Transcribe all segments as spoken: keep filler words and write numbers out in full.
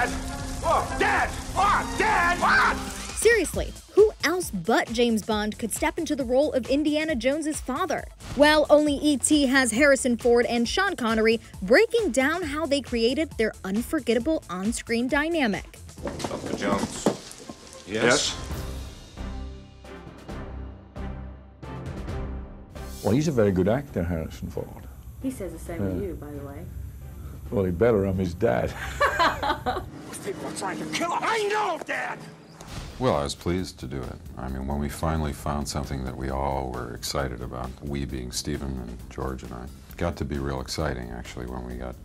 Dad! Oh, Dad! Oh, Dad! Ah! Seriously, who else but James Bond could step into the role of Indiana Jones' father? Well, only E T has Harrison Ford and Sean Connery breaking down how they created their unforgettable on-screen dynamic. Doctor Jones. Yes? Yes? Well, he's a very good actor, Harrison Ford. He says the same yeah. to you, by the way. Well, he better, I'm his dad. Those people are trying to kill him. I know, Dad! Well, I was pleased to do it. I mean, when we finally found something that we all were excited about, we being Stephen and George and I, it got to be real exciting, actually, when we got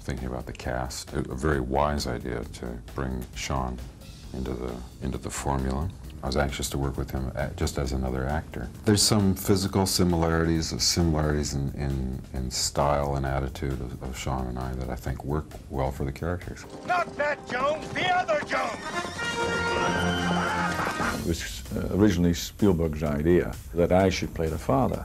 thinking about the cast. A very wise idea to bring Sean into the, into the formula. I was anxious to work with him just as another actor. There's some physical similarities, similarities in, in, in style and attitude of, of Sean and I that I think work well for the characters. Not that Jones, the other Jones! It was originally Spielberg's idea that I should play the father,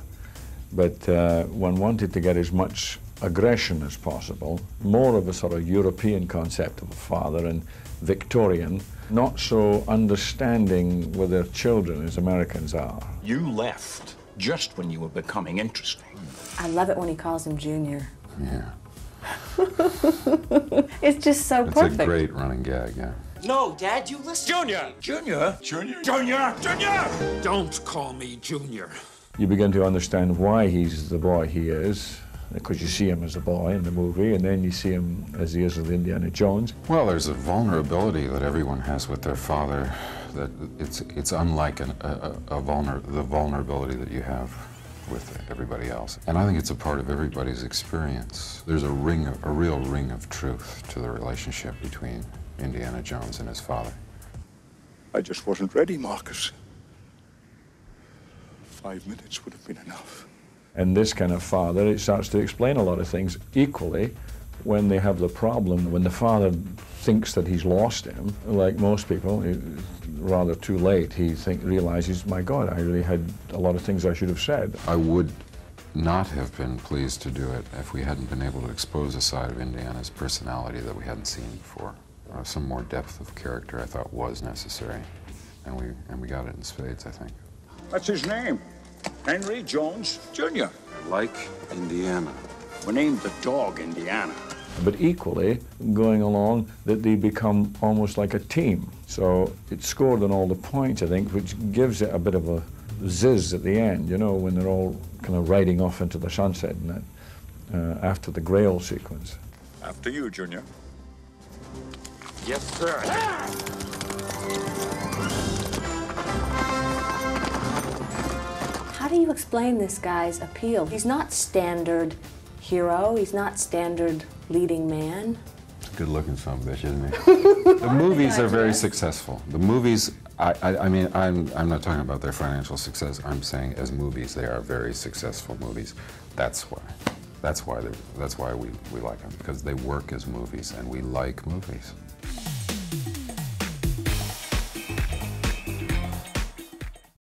but uh, one wanted to get as much aggression as possible, more of a sort of European concept of a father and Victorian, not so understanding with their children as Americans are. You left just when you were becoming interesting. I love it when he calls him Junior Yeah. It's just so it's perfect. It's a great running gag, yeah. No, Dad, you listen. Junior! Junior! Junior! Junior! Junior! Don't call me Junior. You begin to understand why he's the boy he is, because you see him as a boy in the movie, and then you see him as he is with Indiana Jones. Well, there's a vulnerability that everyone has with their father that it's, it's unlike an, a, a vulner, the vulnerability that you have with everybody else. And I think it's a part of everybody's experience. There's a ring, of, a real ring of truth to the relationship between Indiana Jones and his father. I just wasn't ready, Marcus. Five minutes would have been enough. And this kind of father, it starts to explain a lot of things. Equally, when they have the problem, when the father thinks that he's lost him, like most people, rather too late, he think, realizes, my God, I really had a lot of things I should have said. I would not have been pleased to do it if we hadn't been able to expose a side of Indiana's personality that we hadn't seen before. Uh, some more depth of character I thought was necessary, and we, and we got it in spades, I think. That's his name. Henry Jones, Junior Like Indiana. We named the dog Indiana. But equally, going along, that they become almost like a team. So it scored on all the points, I think, which gives it a bit of a zizz at the end, you know, when they're all kind of riding off into the sunset and that, uh, after the Grail sequence. After you, Junior. Yes, sir. How do you explain this guy's appeal? He's not standard hero, he's not standard leading man. Good looking son of a bitch, isn't he? The movies are very successful. The movies, I, I, I mean, I'm, I'm not talking about their financial success, I'm saying as movies, they are very successful movies. That's why. That's why, that's why we, we like them, because they work as movies, and we like movies.